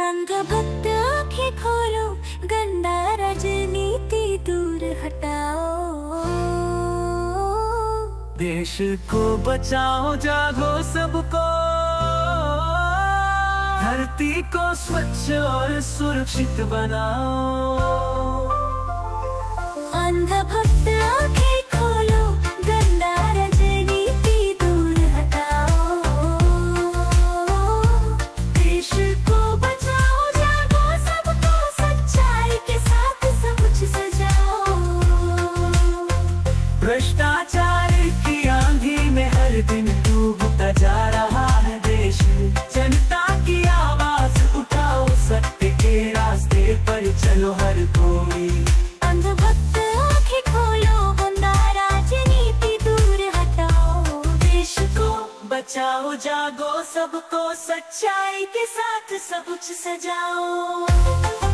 अंध भक्त आँखें खोलो, गंदा राजनीति दूर हटाओ। देश को बचाओ, जागो सबको, धरती को स्वच्छ और सुरक्षित बनाओ। अंध भक्त आँखें खोलो, गंदा राजनीति दूर हटाओ। देश को बचाओ, जागो सबको, सच्चाई के साथ सब कुछ सजाओ। भ्रष्टाचार की आंधी में हर दिन डूबता जा रहा है देश। जनता की आवाज उठाओ, सत्य के रास्ते पर चलो हर कोई। अंधभक्त आँखें खोलो, गंदा राजनीति दूर हटाओ। देश को बचाओ, जागो सबको, सच्चाई के साथ सब कुछ सजाओ।